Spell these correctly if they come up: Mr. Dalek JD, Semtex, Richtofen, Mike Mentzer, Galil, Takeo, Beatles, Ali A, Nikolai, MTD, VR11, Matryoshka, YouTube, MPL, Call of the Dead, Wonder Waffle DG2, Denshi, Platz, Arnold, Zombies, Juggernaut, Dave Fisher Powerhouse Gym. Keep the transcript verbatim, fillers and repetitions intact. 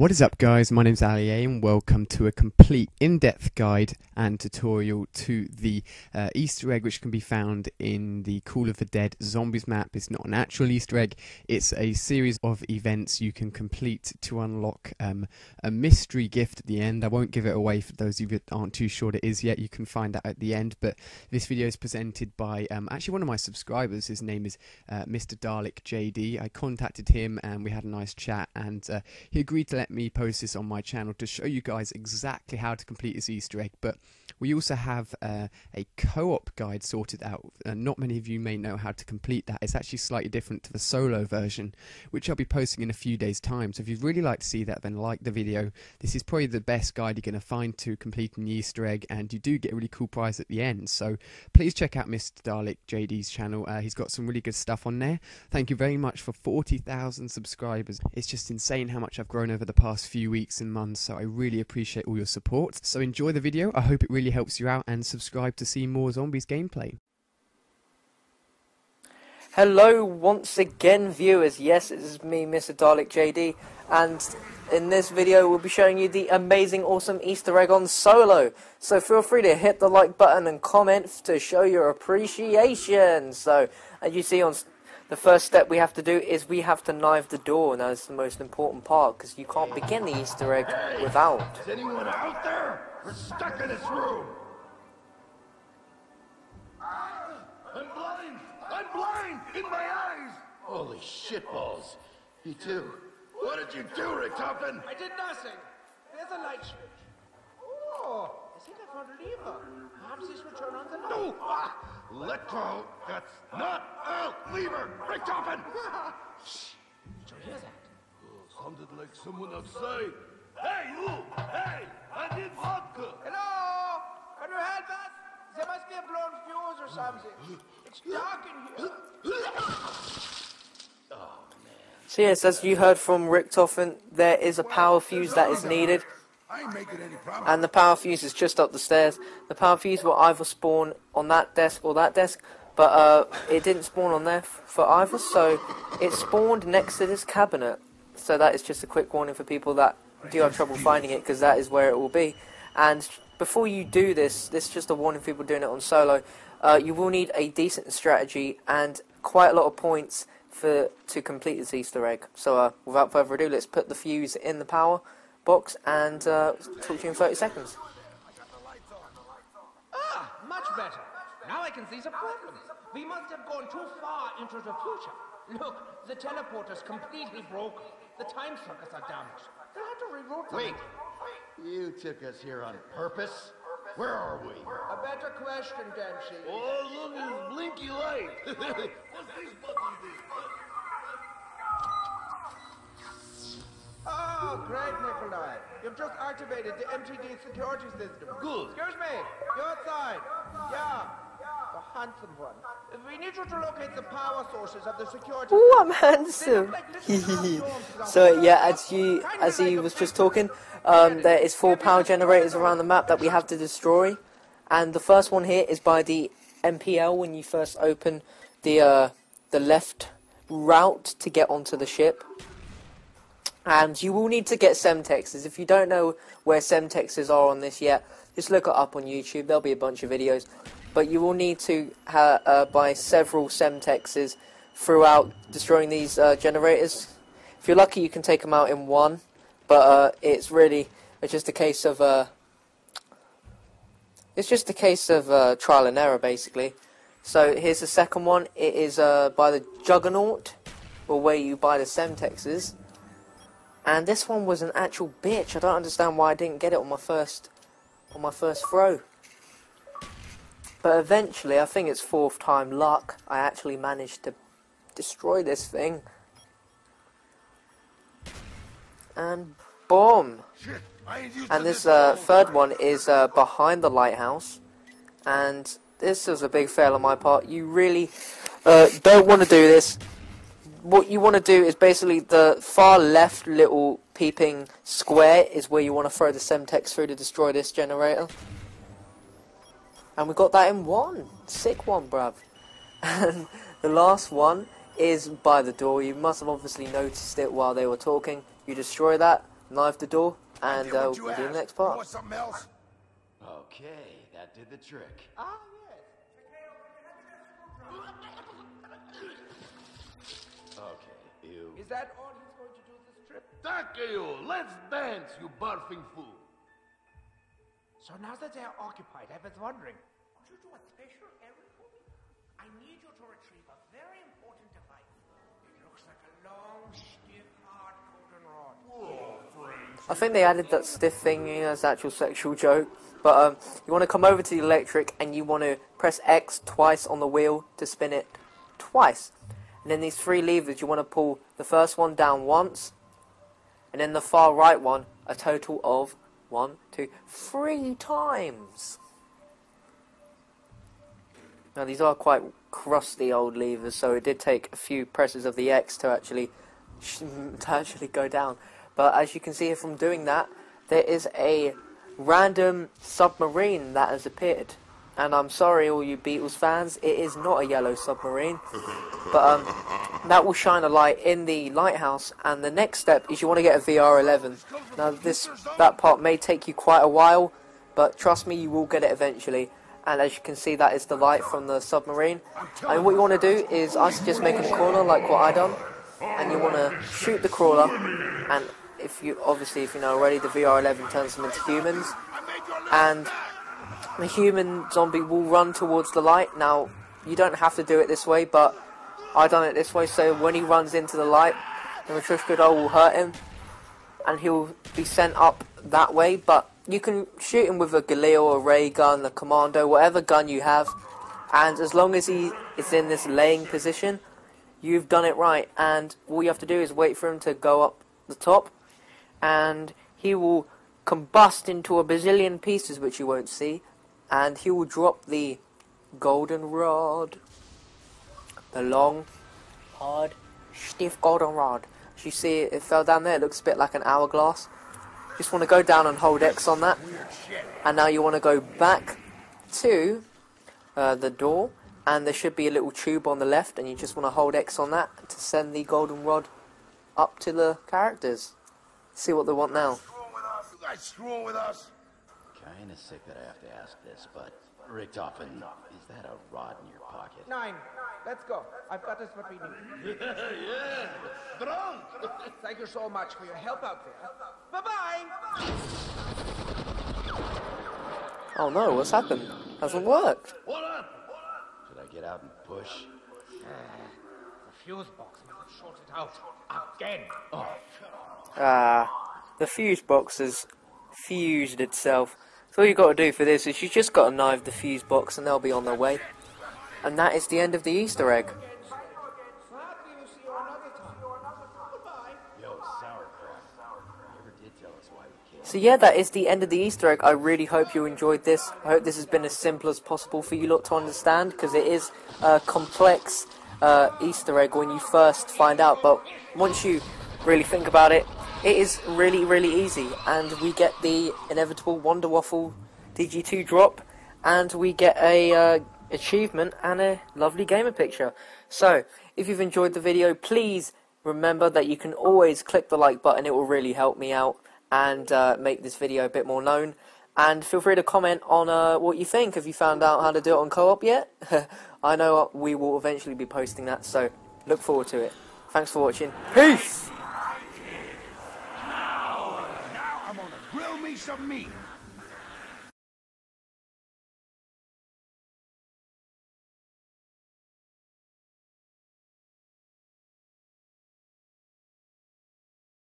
What is up guys, my name is Ali A and welcome to a complete in-depth guide and tutorial to the uh, Easter egg which can be found in the Call of the Dead Zombies map. It's not an actual Easter egg, it's a series of events you can complete to unlock um, a mystery gift at the end. I won't give it away for those of you that aren't too sure what it is yet, you can find that at the end, but this video is presented by um, actually one of my subscribers. His name is uh, Mister Dalek J D. I contacted him and we had a nice chat and uh, he agreed to let me post this on my channel to show you guys exactly how to complete this Easter egg, but we also have uh, a co-op guide sorted out. Uh, not many of you may know how to complete that. It's actually slightly different to the solo version, which I'll be posting in a few days time, so if you'd really like to see that, then like the video. This is probably the best guide you're going to find to completing the Easter egg, and you do get a really cool prize at the end, so please check out Mister Dalek J D's channel. Uh, he's got some really good stuff on there. Thank you very much for forty thousand subscribers. It's just insane how much I've grown over the past few weeks and months, so I really appreciate all your support. So enjoy the video, I hope it really helps you out, and subscribe to see more Zombies gameplay. Hello once again viewers, yes, it is me, Mister Dalek J D, and in this video we'll be showing you the amazing awesome Easter egg on solo, so feel free to hit the like button and comment to show your appreciation. So as you see on the first step we have to do is we have to knife the door, and that's the most important part because you can't begin the Easter egg hey, without. Is anyone out there? We're stuck in this room! I'm blind! I'm blind! In my eyes! Holy shitballs! You too. What did you do, Richtofen? I did nothing. There's a light switch. Oh, I think I found a lever. Perhaps this will turn on the light. No! Ah! Let go! That's not a lever! Richtofen! Shh! Did you hear that? Oh, sounded like someone outside. Hey, you! Hey! I need vodka! Hello! Can you help us? There must be a blown fuse or something. It's dark in here. Oh, man. So yes, as you heard from Richtofen, there is a power fuse that is needed. And the power fuse is just up the stairs. The power fuse will either spawn on that desk or that desk, but uh, it didn't spawn on there for either, so it spawned next to this cabinet. So that is just a quick warning for people that do have trouble finding it, because that is where it will be. And before you do this, this is just a warning for people doing it on solo, uh, you will need a decent strategy and quite a lot of points for to complete this Easter egg. So uh, without further ado, let's put the fuse in the power box and uh, talk to you in thirty seconds. Ah, much better. Now I can see the problem. We must have gone too far into the future. Look, the teleporter's completely broken. The time circuits are damaged. They'll have to reroute them. Wait, you took us here on purpose? Where are we? A better question, Denshi. Oh, look at this blinky light. What's this button do? Oh, great, Nikolai. You've just activated the M T D security system. Good. Excuse me. Your side. Yeah. The handsome one. We need you to locate the power sources of the security. Ooh, I'm handsome. So, yeah, as you, as he was just talking, um, there is four power generators around the map that we have to destroy. And the first one here is by the M P L when you first open the, uh, the left route to get onto the ship. And you will need to get Semtexes. If you don't know where Semtexes are on this yet, just look it up on YouTube. There'll be a bunch of videos. But you will need to uh, uh, buy several Semtexes throughout destroying these uh, generators. If you're lucky, you can take them out in one. But uh, it's really it's just a case of uh, it's just a case of uh, trial and error, basically. So here's the second one. It is uh, by the Juggernaut, or where you buy the Semtexes. And this one was an actual bitch. I don't understand why I didn't get it on my first, on my first throw. But eventually, I think it's fourth time luck, I actually managed to destroy this thing. And boom! And this uh, third one is uh, behind the lighthouse. And this was a big fail on my part. You really uh, don't want to do this. What you want to do is basically the far left little peeping square is where you want to throw the Semtex through to destroy this generator. And we got that in one. Sick one, bruv. And the last one is by the door. You must have obviously noticed it while they were talking. You destroy that, knife the door, and uh, we'll do the next part. Okay, that did the trick. Ah, yes. Okay, ew. Is that all he's going to do this trip? Takeo, let's dance, you barfing fool. So now that they are occupied, I was wondering, would you do a special errand for me? I need you to retrieve a very important device. It looks like a long, stiff, hard golden rod. Whoa, friends. I think they added that stiff thing in as actual sexual joke. But um, you want to come over to the electric and you want to press X twice on the wheel to spin it twice. And then these three levers, you want to pull the first one down once. And then the far right one, a total of One, two, three times. Now these are quite crusty old levers, so it did take a few presses of the X to actually to actually go down. But as you can see from doing that, there is a random submarine that has appeared. And I'm sorry, all you Beatles fans, it is not a yellow submarine. But um, that will shine a light in the lighthouse. And the next step is you want to get a V R eleven. Now, this that part may take you quite a while, but trust me, you will get it eventually. And as you can see, that is the light from the submarine. And what you want to do is, I suggest making a crawler like what I done. And you want to shoot the crawler. And if you obviously, if you know already, the V R eleven turns them into humans. And the human zombie will run towards the light. Now, you don't have to do it this way, but I done it this way, so when he runs into the light, the Matryoshka doll will hurt him, and he'll be sent up that way, but you can shoot him with a Galil, a ray gun, a commando, whatever gun you have, and as long as he is in this laying position, you've done it right, and all you have to do is wait for him to go up the top, and he will combust into a bazillion pieces, which you won't see, and he will drop the golden rod, the long, hard, stiff golden rod. As you see, it fell down there. It looks a bit like an hourglass. Just want to go down and hold X on that, and now you want to go back to uh, the door, and there should be a little tube on the left, and you just want to hold X on that to send the golden rod up to the characters. See what they want now. You guys screwing with us? Kinda sick that I have to ask this, but Richtofen, is that a rod in your pocket? Nine. Let's go. I've got us what we need. Yeah, drunk. Thank you so much for your help out there. Bye bye. Oh no, what's happened? Hasn't worked. What up? Should I get out and push? Uh, the fuse box must have shorted out again. Ah, oh. uh, the fuse box has fused itself. So all you got to do for this is you just got to knife the fuse box and they'll be on their way. And that is the end of the Easter egg. So yeah, that is the end of the Easter egg. I really hope you enjoyed this. I hope this has been as simple as possible for you lot to understand, because it is a complex uh, Easter egg when you first find out. But once you really think about it, it is really, really easy, and we get the inevitable Wonder Waffle D G two drop, and we get a uh, achievement and a lovely gamer picture. So, if you've enjoyed the video, please remember that you can always click the like button. It will really help me out and uh, make this video a bit more known. And feel free to comment on uh, what you think. Have you found out how to do it on co-op yet? I know we will eventually be posting that, so look forward to it. Thanks for watching. Peace! Some meat.